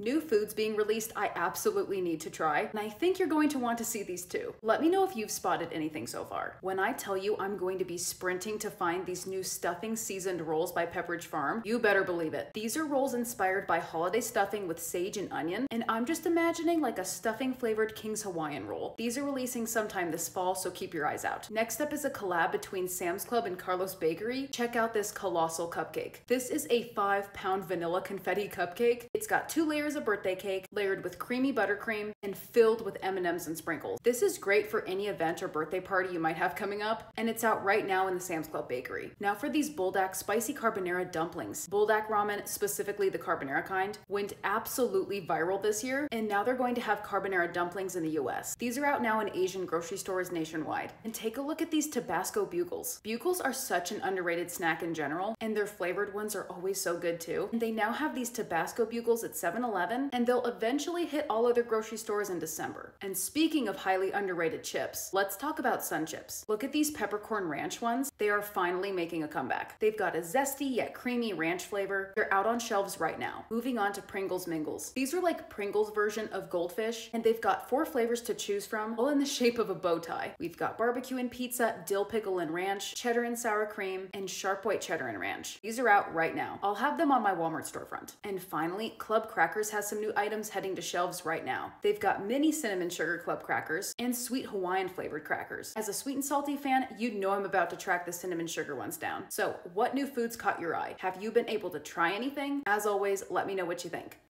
new foods being released I absolutely need to try, and I think you're going to want to see these too. Let me know if you've spotted anything so far. When I tell you I'm going to be sprinting to find these new stuffing seasoned rolls by Pepperidge Farm, you better believe it. These are rolls inspired by holiday stuffing with sage and onion, and I'm just imagining like a stuffing flavored King's Hawaiian roll. These are releasing sometime this fall, so keep your eyes out. Next up is a collab between Sam's Club and Carlos Bakery. Check out this colossal cupcake. This is a 5-pound vanilla confetti cupcake. It's got 2 layers of birthday cake, layered with creamy buttercream and filled with M&Ms and sprinkles. This is great for any event or birthday party you might have coming up, and it's out right now in the Sam's Club Bakery. Now for these Buldak spicy carbonara dumplings. Buldak ramen, specifically the carbonara kind, went absolutely viral this year, and now they're going to have carbonara dumplings in the US. These are out now in Asian grocery stores nationwide. And take a look at these Tabasco Bugles. Bugles are such an underrated snack in general, and their flavored ones are always so good too. And they now have these Tabasco Bugles at 7-Eleven, and they'll eventually hit all other grocery stores in December. And speaking of highly underrated chips, let's talk about Sun Chips. Look at these peppercorn ranch ones. They are finally making a comeback. They've got a zesty yet creamy ranch flavor. They're out on shelves right now. Moving on to Pringles Mingles. These are like Pringles version of Goldfish, and they've got 4 flavors to choose from, all in the shape of a bow tie. We've got barbecue and pizza, dill pickle and ranch, cheddar and sour cream, and sharp white cheddar and ranch. These are out right now. I'll have them on my Walmart storefront. And finally, Club Crackers has some new items heading to shelves right now. They've got mini cinnamon sugar Club Crackers and sweet Hawaiian flavored crackers. As a sweet and salty fan, you know I'm about to track the cinnamon sugar ones down. So, what new foods caught your eye? Have you been able to try anything? As always, let me know what you think.